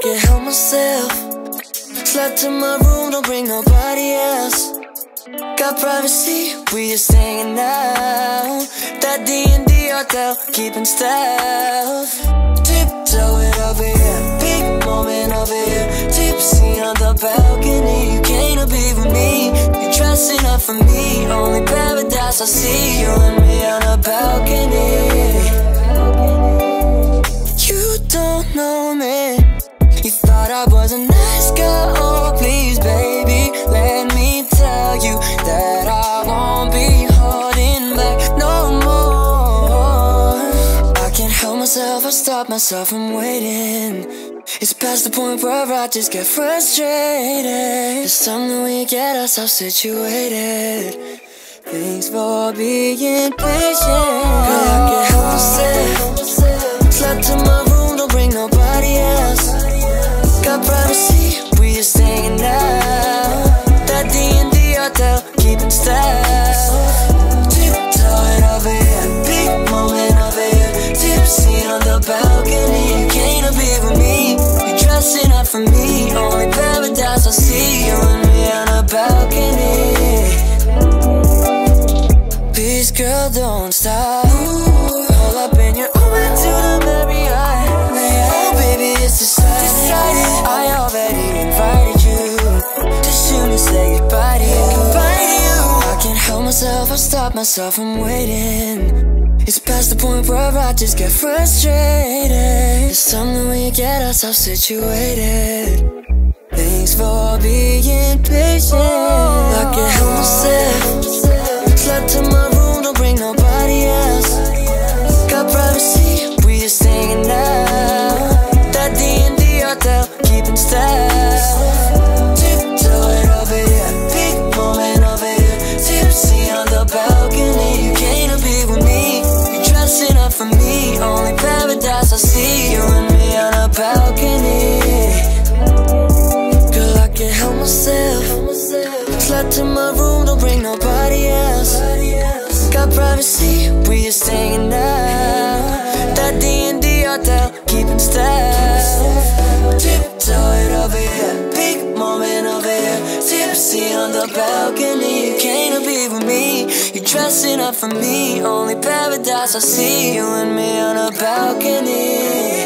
can't help myself. Slide to my room, don't bring nobody else. Got privacy, we just hanging out. That D&D hotel, keeping stealth. Tiptoe it over here, big moment over here. Tipsy on the balcony, you can't be with me. You're dressing up for me, only paradise I see. You and me on a balcony. You don't know me. You thought I was a nice guy, oh please baby, let me tell you that I won't be holding back no more. I can't help myself, I stop myself from waiting. It's past the point where I just get frustrated. It's time that we get ourselves situated. Thanks for being patient, but I can't help myself. Slide to my room, don't bring nobody else. Got privacy, we just hanging out. That D&D hotel, keeping style. Tiptoe it over here, big moment over here. Tipsy on the balcony, you can't be with me. You're dressing up for me, only paradise I see. You and me on a balcony. Please girl, don't stop. All up in your open to the Marriott. Oh baby, it's decided. I already invited you to soon to say goodbye to you. I can't help myself, I stop myself from waiting. It's past the point where I just get frustrated. It's time that we get ourselves situated. Thanks for being patient. I can't help myself. Slide to my room, don't bring nobody else. Got privacy, we just hanging out. That D&D hotel, keeping style. For me, only paradise I see. You and me on a balcony. Girl, I can't help myself. Slide to my room, don't bring nobody else. Got privacy, we just hanging out. That D&D hotel, keeping style. Tiptoe it over here, big moment over here. Tipsy on the balcony, you can't be with me. You're dressing up for me, only paradise I see. You and me on a balcony.